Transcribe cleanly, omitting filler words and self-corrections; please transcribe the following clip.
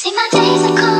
See my days are cold.